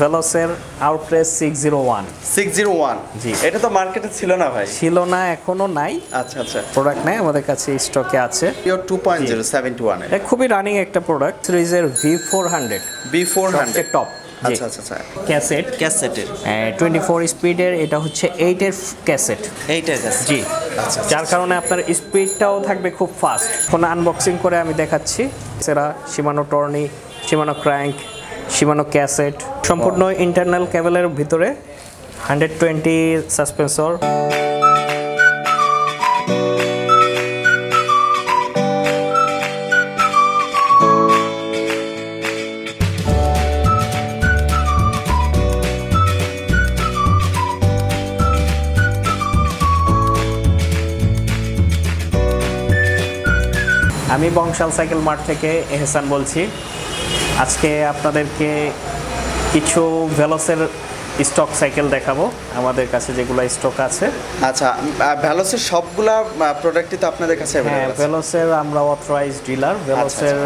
Veloce Outpress 601 601 জি এটা তো মার্কেটে ছিল না ভাই ছিল না এখনো নাই আচ্ছা আচ্ছা প্রোডাক্ট নাই আমাদের কাছে স্টকে আছে পিও 2.071 এটা খুবই রানিং একটা প্রোডাক্ট সিরিজের V400 টপ আচ্ছা আচ্ছা স্যার ক্যাসেটের 24 স্পিডের এটা হচ্ছে 8 এর ক্যাসেট 8 এর ক্যাসেট জি আচ্ছা যার কারণে আপনার স্পিডটাও থাকবে খুব ফাস্ট এখন আনবক্সিং করে আমি দেখাচ্ছি সেরা Shimano Tourney Shimano crank Shimano cassette সম্পূর্ণ ইন্টারনাল কেবলের ভিতরে 120 সাসপেন্সর আমি বংশাল সাইকেল মার্ট থেকে এহসান বলছি আজকে আপনাদেরকে কিছু ভেলোসের স্টক সাইকেল দেখাবো আমাদের কাছে যেগুলা স্টক আছে আচ্ছা ভেলোসের সবগুলা প্রোডাক্টই তো আপনাদের কাছে अवेलेबल আছে ভেলোসের আমরা অথরাইজ ডিলার ভেলোসের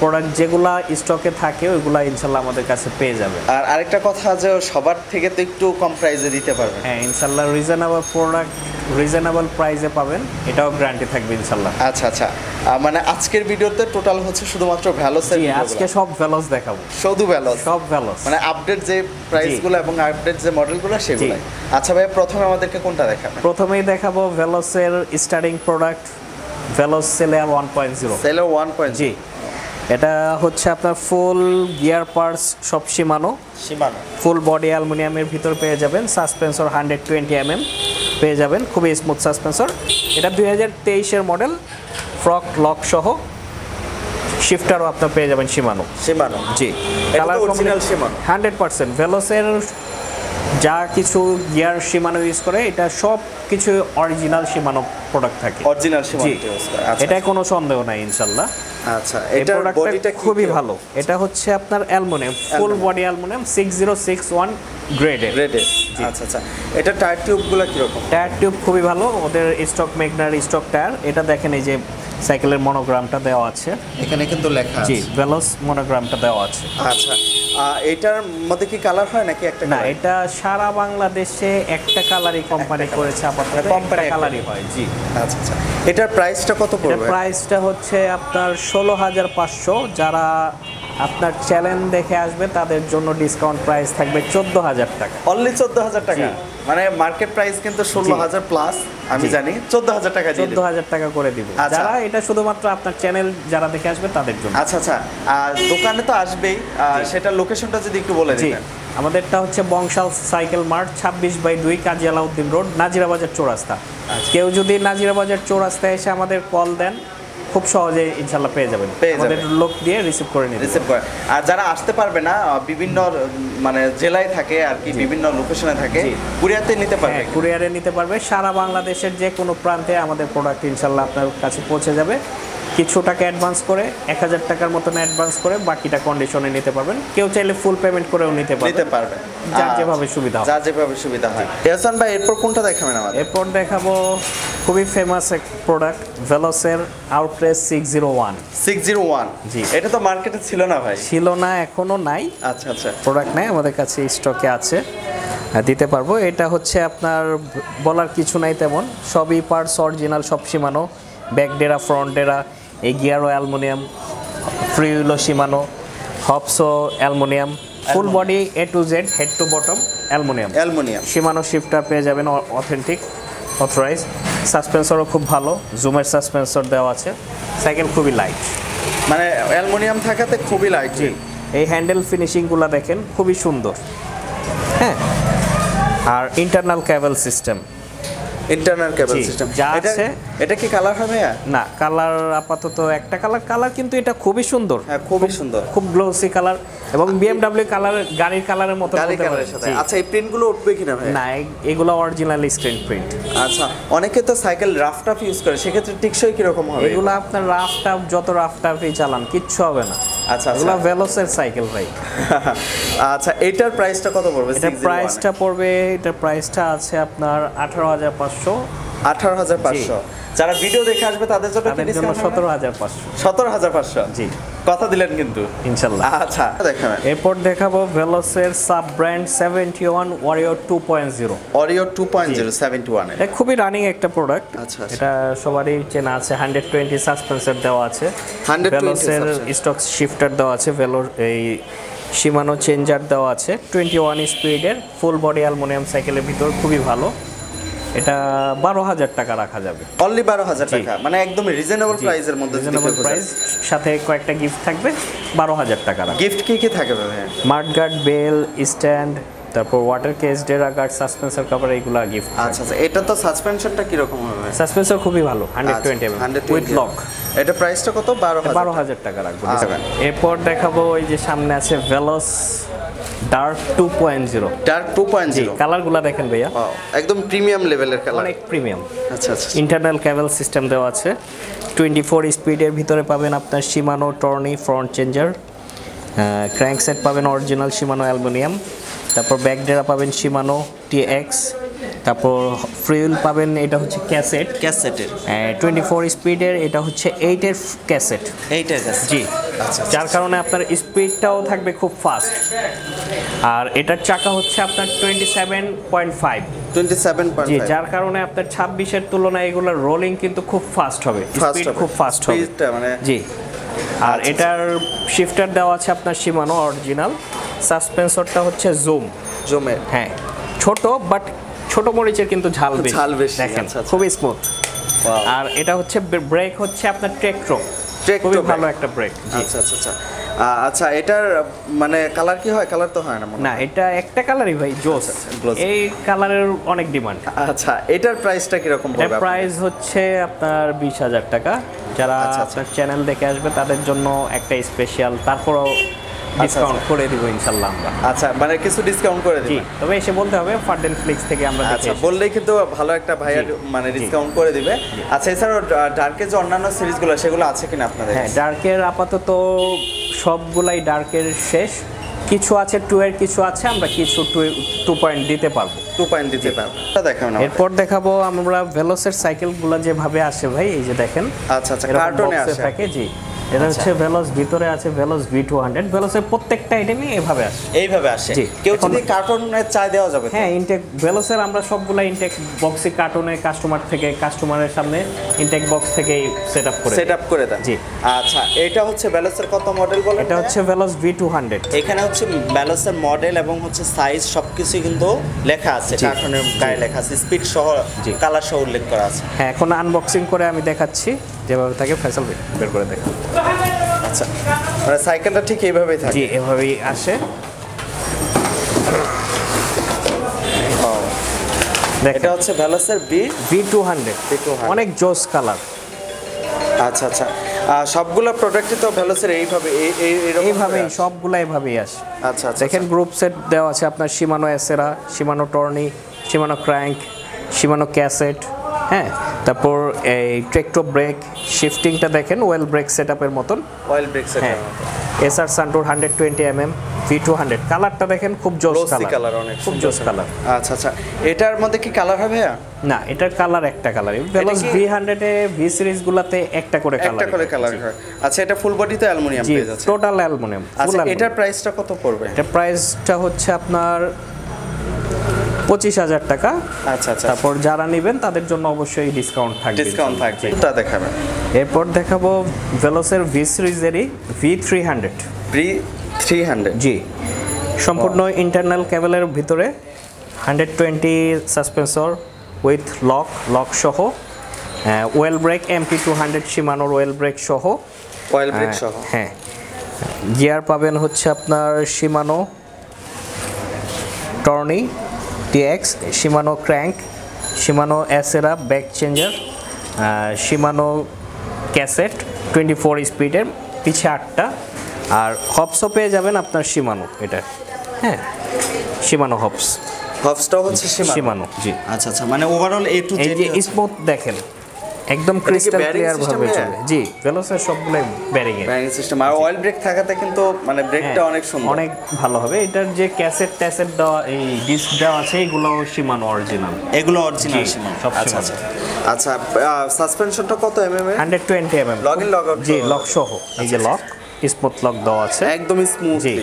প্রোডাক্ট যেগুলা স্টকে থাকে ওগুলা ইনশাআল্লাহ আমাদের কাছে পেয়ে যাবে আর আরেকটা কথা যে সবার থেকে তো একটু কম প্রাইসে দিতে পারবেন হ্যাঁ ইনশাআল্লাহ রিজনেবল প্রোডাক্ট রিজনেবল প্রাইসে পাবেন এটাও গ্যারান্টি থাকবে ইনশাআল্লাহ আচ্ছা আচ্ছা মানে আজকের ভিডিওতে টোটাল হচ্ছে শুধুমাত্র ভেলোসের আজকে সব ভেলোস দেখাবো শুধু ভেলোস সব ভেলোস মানে আপডেট যে প্রাইসগুলো এবং আপডেট যে মডেলগুলো সেগুলাই আচ্ছা ভাই প্রথমে আমাদেরকে কোনটা দেখাবেন প্রথমেই দেখাবো ভেলোসের স্টার্টিং প্রোডাক্ট ভেলোস সেলার 1.0 সেলার 1.0 জি এটা হচ্ছে আপনার ফুল গিয়ার পার্টস সব Shimano ফুল বডি অ্যালুমিনিয়ামের ভিতর পেয়ে যাবেন সাসপেন্সর 120 mm পেয়ে যাবেন খুব স্মুথ সাসপেন্সর এটা 2023 এর মডেল ফ্রক লক সহ শিফটারও আপনি পেয়ে যাবেন Shimano জি এটা অরিজিনাল Shimano 100% ভেলোসের যা কিছু গিয়ার Shimano ইউজ করে এটা সব কিছু অরিজিনাল Shimano প্রোডাক্ট থাকে অরিজিনাল Shimano ইউজ করে আচ্ছা এটা কোনো সন্দেহ নাই ইনশাআল্লাহ আচ্ছা এটা বডিটা খুবই ভালো এটা হচ্ছে আপনার অ্যালুমিনিয়াম ফুল বডি অ্যালুমিনিয়াম 6061 গ্রেডের আচ্ছা আচ্ছা এটা টায়ার টিউবগুলো কি রকম টায়ার টিউব খুবই ভালো ওদের স্টক মেগনার স্টক টায়ার এটা দেখেন এই যে সাইকেলের মনোগ্রামটা দেওয়া আছে এখানে কিন্তু লেখা আছে জি ভেলোস মনোগ্রামটা দেওয়া আছে আচ্ছা এটার মধ্যে কি কালার হয় নাকি একটা না এটা সারা বাংলাদেশে একটা কালারই কোম্পানি করেছে আপাতত কোম্পানি কালারই হয় জি আচ্ছা আচ্ছা এটার প্রাইসটা কত পড়বে এটা প্রাইসটা হচ্ছে আপনার 16500 যারা আপনার চ্যালেঞ্জ দেখে আসবে তাদের জন্য ডিসকাউন্ট প্রাইস থাকবে 14000 টাকা অনলি 14000 টাকা মানে মার্কেট প্রাইস কিন্তু 16000 প্লাস আমি জানি 14000 টাকা দিয়ে 14000 টাকা করে দিব যারা এটা শুধুমাত্র আপনার চ্যানেল যারা দেখে আসবে তাদের জন্য আচ্ছা আচ্ছা আর দোকানে তো আসবেই সেটা লোকেশনটা যদি একটু বলে দিতেন আমাদেরটা হচ্ছে Bangshal cycle mart 26/2 Kazi Alauddin road Nazirabazar চৌরাস্তা কেউ যদি নাজিরাবাজার চৌরাস্তায় এসে আমাদের কল দেন খুব সহজে ইনশাআল্লাহ পেয়ে যাবেন আমাদের লোক দিয়ে রিসিভ করে নিতে রিসিভ করে আর যারা আসতে পারবে না বিভিন্ন মানে জেলায় থাকে আর কি বিভিন্ন লোকেশনে থাকে কুরিয়ারে নিতে পারবে সারা বাংলাদেশের যে কোনো প্রান্তে আমাদের প্রোডাক্ট ইনশাআল্লাহ আপনার কাছে পৌঁছে যাবে কিছু টাকা অ্যাডভান্স করে 1000 টাকার মত অ্যাডভান্স করে বাকিটা কন্ডিশনে নিতে পারবেন কেউ চাইলে ফুল পেমেন্ট করেও নিতে পারবে যার যেভাবে সুবিধা হয় এহসান ভাই এরপর কোনটা দেখাবেন আমাদের এরপর দেখাবো খুবই ফেমাস এক প্রোডাক্ট ভেলোসে আউটপ্রেস 601 জি এটা তো মার্কেটে ছিল না ভাই ছিল না এখনো নাই আচ্ছা আচ্ছা প্রোডাক্ট নাই আমাদের কাছে স্টকে আছে দিতে পারবো এটা হচ্ছে আপনার বলার কিছু নাই তেমন সবই পার্টস অরিজিনাল সব Shimano ব্যাক ডেরা ফ্রন্ট ডেরা এই গিয়ারও অ্যালুমিনিয়াম ফ্রি হুইলও Shimano হবসও aluminium full body A2Z head to bottom aluminium Shimano shifter পেয়ে যাবেন অথেন্টিক অথরাইজ সাসপেন্সরও খুব ভালো জুমের সাসপেন্সর দেওয়া আছে সাইকেল খুবই লাইট মানে অ্যালুমিনিয়াম থাকাতে খুবই লাইট এই হ্যান্ডেল ফিনিশিংগুলো দেখেন খুবই সুন্দর হ্যাঁ আর ইন্টারনাল কেবল সিস্টেম যা আছে এটা কি কালার হবে না কালার আপাতত একটা কালার কিন্তু এটা খুবই সুন্দর হ্যাঁ খুবই সুন্দর খুব গ্লোসি কালার এবং BMW কালার গাড়ির কালারের মতো গাড়ির কালারের সাথে আচ্ছা এই প্রিন্ট গুলো উঠবে কিনা ভাই না এগুলো অরিজিনাল স্ক্রিন প্রিন্ট আচ্ছা অনেকে তো সাইকেল রাফ টাফ ইউজ করে সে ক্ষেত্রে টিকসই কি রকম হবে এগুলো আপনার রাফ টাফ যত রাফ টাফই চালান কিচ্ছু হবে না আচ্ছা এগুলো ভেলোসের সাইকেল ভাই আচ্ছা এটার প্রাইসটা কত পড়বে এটার প্রাইসটা আছে আপনার 18500 যারা ভিডিও দেখে আসবে তাদের জন্য 17500 জি কথা দিলেন কিন্তু ইনশাআল্লাহ। আচ্ছা দেখাবো এরপর দেখাবো ভেলোসের সাব ব্র্যান্ড 71 ওয়ারিয়র 2.0 ওয়ারিয়র 2.0 71 এটা খুবই রানিং একটা প্রোডাক্ট। আচ্ছা এটা সবারই চেনা আছে 120 সাসপেন্সর দেওয়া আছে 120 ভেলোসের স্টক শিফটার দেওয়া আছে ভেলো এই Shimano চেঞ্জার দেওয়া আছে 21 স্পিডের ফুল বডি অ্যালুমিনিয়াম সাইকেলের ভিতর খুবই ভালো। এটা 12000 টাকা রাখা যাবে অনলি 12000 টাকা মানে একদম রিজনেবল প্রাইসের মধ্যে রিজনেবল প্রাইস সাথে কয়েকটা গিফট থাকবে 12000 টাকা। গিফট কি কি থাকবে ভাই? মার্ট গার্ড বেল স্ট্যান্ড তারপর ওয়াটার কেস ডেরা গার্ড সাসপেন্সর কভার এইগুলা গিফট। আচ্ছা আচ্ছা এটা তো সাসপেনশনটা কি রকম হবে? সাসপেনশন খুবই ভালো 120 mm উইথ লক। এটা প্রাইসটা কত? 12000 টাকা রাখবো। এরপর দেখাবো এই যে সামনে আছে ভেলোস Dark 2.0 Dark 2.0 কালার গুলা দেখেন ভাইয়া একদম প্রিমিয়াম লেভেলের কালার অনেক প্রিমিয়াম। আচ্ছা আচ্ছা ইন্টারনাল কেবল সিস্টেম দেওয়া আছে 24 স্পিডের ভিতরে পাবেন আপনার Shimano Tourney front changer crank set পাবেন অরিজিনাল Shimano অ্যালুমিনিয়াম তারপর ব্যাক ডেরা পাবেন Shimano TX তারপর ফ্রিউল পাবেন এটা হচ্ছে ক্যাসেট ক্যাসেটের 24 স্পিডের এটা হচ্ছে 8 এর ক্যাসেট 8 এর ক্যাসেট জি। আচ্ছা যার কারণে আপনার স্পিডটাও থাকবে খুব ফাস্ট আর এটার চাকা হচ্ছে আপনার 27.5 27.5 জি যার কারণে আপনার 26 এর তুলনায় এগুলা রোলিং কিন্তু খুব ফাস্ট হবে স্পিড খুব ফাস্ট হবে মানে জি। আর এটার শিফটার দেওয়া আছে আপনার Shimano অরিজিনাল সাসপেন্সরটা হচ্ছে জুমের হ্যাঁ ছোট বাট ছোট মরিচের কিন্তু ঝাল বেশি দেখেন খুবই স্মুথ। আর এটা হচ্ছে ব্রেক হচ্ছে আপনার ট্রেক খুবই ভালো একটা ব্রেক। আচ্ছা আচ্ছা আচ্ছা আচ্ছা এটার মানে কালার কি হয়? কালার তো হয় না না এটা একটা কালারই ভাই জোস এই কালারের অনেক ডিমান্ড। আচ্ছা এটার প্রাইসটা কি রকম পড়বে? এর প্রাইস হচ্ছে আপনার 20000 টাকা যারা আপনার চ্যানেল দেখে আসবে তাদের জন্য একটা স্পেশাল তারপরও ডিসকাউন্ট করে দিব ইনশাআল্লাহ আমরা। আচ্ছা মানে কিছু ডিসকাউন্ট করে দিবেন তবে এসে বলতে হবে ফার্ডেন ফ্লিক্স থেকে আমরা দেখি। আচ্ছা বললেই কিন্তু ভালো একটা ভাইয়া মানে ডিসকাউন্ট করে দিবে। আচ্ছা এছাড়া ডার্কের যে অন্যান্য সিরিজগুলো সেগুলো আছে কিনা আপনাদের? হ্যাঁ ডার্কের আপাতত সবগুলাই ডার্কের শেষ কিছু আছে 2 এর কিছু আছে আমরা কিছু 2.0 দিতে পারবো 2.0 দিতে পারবো এটা দেখাবো না। এরপর দেখাবো আমরা ভেলোসের সাইকেলগুলো যেভাবে আসে ভাই এই যে দেখেন। আচ্ছা আচ্ছা কার্টনে আসে প্যাকেজি এটা হচ্ছে ভেলোস ভিতরে আছে ভেলোস V200 ভেলোসের প্রত্যেকটা আইটেমই এভাবে আসে এইভাবে আসে কেউ যদি কার্টনে চাই দেওয়া যাবে হ্যাঁ ইনটেক ভেলোসের আমরা সবগুলা ইনটেক বক্সে কার্টনে কাস্টমার থেকে কাস্টমারের সামনে ইনটেক বক্স থেকে সেটআপ করে দেন জি। আচ্ছা এটা হচ্ছে ভেলোসের কত মডেল বলেন? এটা হচ্ছে ভেলোস V200 এখানে হচ্ছে ভেলোসের মডেল এবং হচ্ছে সাইজ সবকিছু কিন্তু লেখা আছে কার্টনের গায়ে লেখা আছে স্পিড সহ কালার সহ উল্লেখ করা আছে। হ্যাঁ এখন আনবক্সিং করে আমি দেখাচ্ছি যেভাবে থাকে ফেসল বের করে দেখাবো। আচ্ছা মানে সাইকেলটা ঠিক এইভাবেই থাকে জি এভাবেই আসে এটা হচ্ছে ভেলোসের V200 অনেক জোস কালার। আচ্ছা আচ্ছা সবগুলা প্রোডাক্টই তো ভেলোসের এইভাবে এইভাবেই সবগুলা এইভাবেই আসে। আচ্ছা দেখেন গ্রুপ সেট দেওয়া আছে আপনার Shimano Acera Shimano Tourney Shimano crank Shimano cassette হ্যাঁ তারপর এই ট্রেকটো ব্রেক শিফটিংটা দেখেন ওয়েল ব্রেক সেটআপের মতন oil brake setup SR Suntour 120 mm V200 কালারটা দেখেন খুব জোস কালার অনেক খুব জোস কালার। আচ্ছা আচ্ছা এটার মধ্যে কি কালার হবে? না এটার কালার একটা কালারই ভেলোস V100 এ V সিরিজ গুলাতে একটা করে কালার হয়। আচ্ছা এটা ফুল বডিতে অ্যালুমিনিয়াম পেজ আছে টোটাল অ্যালুমিনিয়াম। আচ্ছা এটার প্রাইসটা কত পড়বে? এটা প্রাইসটা হচ্ছে আপনার 25000 টাকা। আচ্ছা আচ্ছা তারপর যারা নেবেন তাদের জন্য অবশ্যই ডিসকাউন্ট থাকবে এটা দেখাবেন। এরপর দেখাবো ভেলোসের V সিরিজেরই V300 জি সম্পূর্ণ ইন্টারনাল কেবলের ভিতরে 120 সাসপেন্সর উইথ লক সহ oil brake MT200 Shimano oil brake সহ হ্যাঁ গিয়ার পাবেন হচ্ছে আপনার Shimano Tourney TX Shimano crank Shimano Acera back changer Shimano cassette 24 স্পিডের পিছে 8টা আর হপসও পেয়ে যাবেন আপনার Shimano এটা হ্যাঁ Shimano হপসটা হচ্ছে Shimano জি। আচ্ছা আচ্ছা মানে ওভারঅল A2Z এই স্মুথ দেখেন একদম ক্রিস্টাল ক্লিয়ার ভাবে চলে জি ভেলোসের সবগুলাই ব্যারিং সিস্টেম আর অয়েল ব্রেক থাকাতে কিন্তু মানে ব্রেকটা অনেক সুন্দর অনেক ভালো হবে। এটার যে ক্যাসেট দেওয়া এই ডিস্ক দেওয়া আছে এগুলো Shimano অরিজিনাল Shimano। আচ্ছা আচ্ছা সাসপেনশনটা কত mm? 120 mm lock in lock out জি লক সহ এই যে লক স্মুথ লক দাও আছে একদম স্মুথলি।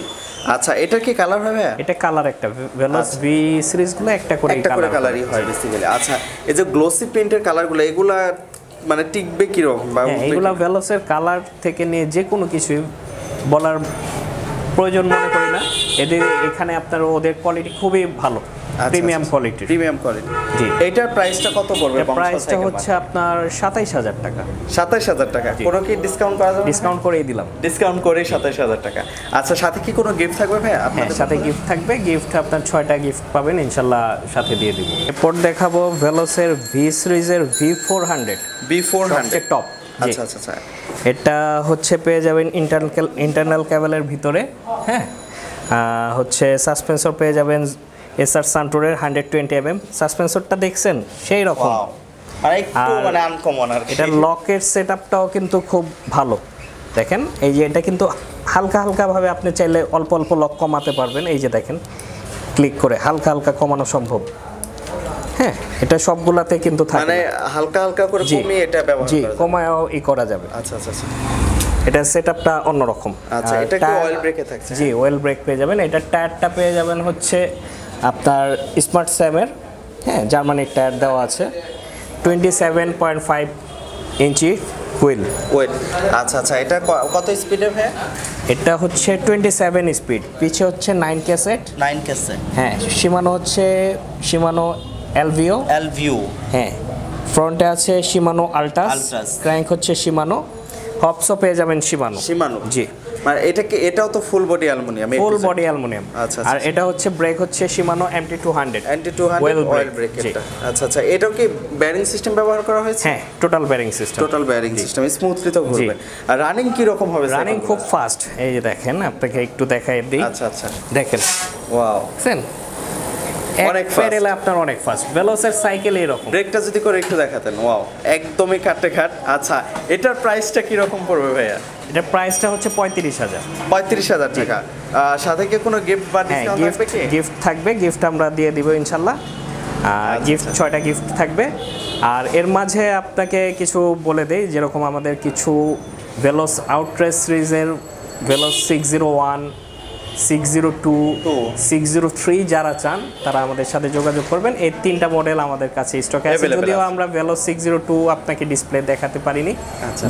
আচ্ছা এটার কি কালার হবে? এটা কালার একটা ভেলোস ভি সিরিজ গুলো একটা করে কালারই হয় বেসিক্যালি। আচ্ছা এই যে গ্লসি পেইন্টের কালার গুলো এগুলা মানে টিকবে কি রকম? এগুলা ভেলোসের কালার থেকে নিয়ে যে কোনো কিছু বলার প্রয়োজন মনে করি না। এদের এখানে আপনার ওদের কোয়ালিটি খুবই ভালো, প্রিমিয়াম কোয়ালিটি। প্রিমিয়াম কোয়ালিটি জি। এটার প্রাইসটা কত পড়বে? প্রাইসটা হচ্ছে আপনার 27000 টাকা। 27000 টাকা কোনো কি ডিসকাউন্ট করা যাবে? ডিসকাউন্ট করেই দিলাম, ডিসকাউন্ট করে 27000 টাকা। আচ্ছা সাথে কি কোনো গিফট থাকবে ভাই আপনাদের? সাথে গিফট থাকবে, গিফট আপনার 6টা গিফট পাবেন ইনশাআল্লাহ সাথে দিয়ে দিব। এরপর দেখাবো ভেলোসের ভি সিরিজের V400 V400 টপ। আচ্ছা আচ্ছা আচ্ছা এটা হচ্ছে পেয়ে যাবেন ইন্টারনাল ক্যাবেলের ভিতরে। হ্যাঁ হচ্ছে সাসপেন্সর পেয়ে যাবেন এসআর সান্টুরের 120 mm। সাসপেন্সরটা দেখছেন সেই রকম, আর একটু মানে আনকমন। আর এটা লকের সেটআপটাও কিন্তু খুব ভালো, দেখেন এই যে এটা কিন্তু হালকা হালকা ভাবে আপনি চাইলে অল্প অল্প লক কমাতে পারবেন। এই যে দেখেন ক্লিক করে হালকা হালকা কমানো সম্ভব। হ্যাঁ এটা সবগুলাতে কিন্তু থাকে, মানে হালকা হালকা করে কমিয়ে এটা ব্যবহার করা যায়, কমায়ও ই করা যাবে। আচ্ছা আচ্ছা আচ্ছা এটা সেটআপটা অন্যরকম। আচ্ছা এটা কি অয়েল ব্রেকে থাকছে? জি অয়েল ব্রেক পেয়ে যাবেন। এটা টায়ারটা পেয়ে যাবেন হচ্ছে আপনার স্মার্ট স্যামের, হ্যাঁ জার্মানির টায়ার দেওয়া আছে, 27.5 ইঞ্চি হুইল। আচ্ছা আচ্ছা এটা কত স্পিডে ভাই? এটা হচ্ছে 27 স্পিড, পিছে হচ্ছে 9 ক্যাসেট। 9 ক্যাসেট হ্যাঁ। Shimano হচ্ছে Shimano LVO হ্যাঁ। ফ্রন্টে আছে Shimano আলট্রাস, ক্র্যাঙ্ক হচ্ছে Shimano, হপসও পেয়ে যাবেন Shimano জি। মানে এটা কি এটাও তো full body aluminium? Full body aluminium. আচ্ছা আর এটা হচ্ছে ব্রেক হচ্ছে Shimano MT200 ওয়েল ব্রেক এটা। আচ্ছা আচ্ছা এটাও কি বেয়ারিং সিস্টেম ব্যবহার করা হয়েছে? হ্যাঁ total bearing system. Total bearing system smoothly তো ঘুরবে। আর রানিং কি রকম হবে? রানিং খুব ফাস্ট, এই যে দেখেন আপনাকে একটু দেখাই দিই। আচ্ছা আচ্ছা দেখেন ওয়াও দেখেন অনেক ফাস্ট, আপনার অনেক ফাস্ট। ভেলোসের সাইকেল এরকম। ব্রেকটা যদি করে একটু দেখাতেন ওয়াও একদমই কাটে কাট। আচ্ছা এটার প্রাইসটা কি রকম পড়বে ভাইয়া? এটা প্রাইসটা হচ্ছে 35000 35000 টাকা। সাথে কি কোনো গিফট বা ডিসকাউন্ট থাকবে কি? গিফট থাকবে, গিফট আমরা দিয়ে দিব ইনশাআল্লাহ। গিফট 6টা গিফট থাকবে। আর এর মাঝে আপনাকে কিছু বলে দেই, যেরকম আমাদের কিছু ভেলোস আউটপ্রেস সিরিজের ভেলোস 601 602 603 যারা চান তারা আমাদের সাথে যোগাযোগ করবেন। এই 3টা মডেল আমাদের কাছে স্টকে আছে, যদিও আমরা ভেলোস 602 আপনাকে ডিসপ্লে দেখাতে পারিনি,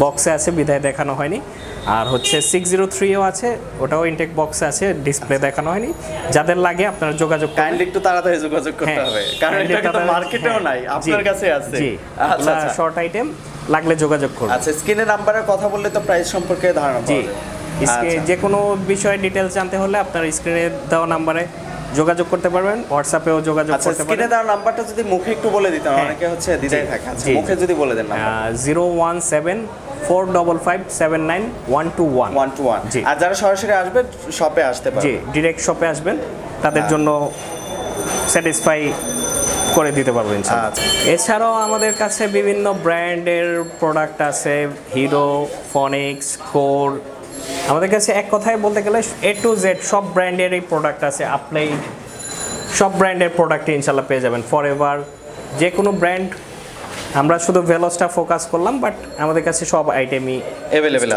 বক্সে আছে বিদায় দেখানো হয়নি। আর হচ্ছে 603ও আছে, ওটাও ইনটেক বক্সে আছে, ডিসপ্লে দেখানো হয়নি। যাদের লাগে আপনারা যোগাযোগ করুন, কাইন্ডলি একটু তাড়াতাড়ি যোগাযোগ করতে হবে কারণ এটা তো মার্কেটেও নাই, আপনার কাছে আছে। আচ্ছা শর্ট আইটেম লাগলে যোগাযোগ করুন। আচ্ছা স্ক্রিনে নাম্বারে কথা বললে তো প্রাইস সম্পর্কে ধারণা পাওয়া যাবে। যে কোনো বিষয়ে ডিটেলস জানতে হলে আপনার স্ক্রিনে দেওয়া নাম্বারে যোগাযোগ করতে পারবেন, হোয়াটসঅ্যাপেও যোগাযোগ করতে পারবেন। স্ক্রিনে দেওয়া নাম্বারটা যদি মুখে একটু বলে দিতেন, অনেকে হচ্ছে দ্বিধায় থাকে। আচ্ছা মুখে যদি বলে দেন নাম্বার 01745579121। আর যারা সরাসরি আসবে শপে আসতে পারবে, জি ডাইরেক্ট শপে আসবেন, তাদের জন্য স্যাটিসফাই করে দিতে পারবেন। এছাড়াও আমাদের কাছে বিভিন্ন ব্র্যান্ডের প্রোডাক্ট আছে, হিরো, ফনিক্স, কোর, আমাদের কাছে এক কথায় বলতে গেলে A2Z সব ব্র্যান্ডের এই প্রোডাক্ট আছে। আপনি সব ব্র্যান্ডের প্রোডাক্ট ইনশাআল্লাহ পেয়ে যাবেন ফরএভার, যে কোনো ব্র্যান্ড। আমরা শুধু ভেলোসটা ফোকাস করলাম, বাট আমাদের কাছে সব আইটেমই अवेलेबल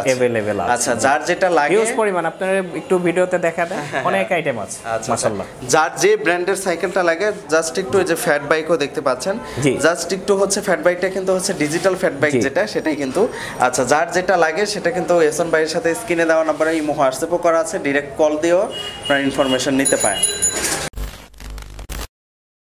আছে। আচ্ছা যার যেটা লাগে ইউজ পরিমাণ আপনারা একটু ভিডিওতে দেখাতে অনেক আইটেম আছে মাশাআল্লাহ। যার যে ব্র্যান্ডের সাইকেলটা লাগে জাস্ট একটু এই যে ফ্যাট বাইকও দেখতে পাচ্ছেন, জাস্ট একটু হচ্ছে ফ্যাট বাইকটা কিন্তু হচ্ছে ডিজিটাল ফ্যাট বাইক যেটা সেটাই কিন্তু। আচ্ছা যার যেটা লাগে সেটা কিন্তু এসন ভাইয়ের সাথে স্ক্রিনে দেওয়া নাম্বারে ইমো হোয়াটসঅ্যাপও করা আছে, ডাইরেক্ট কল দিয়েও আপনারা ইনফরমেশন নিতে পারেন।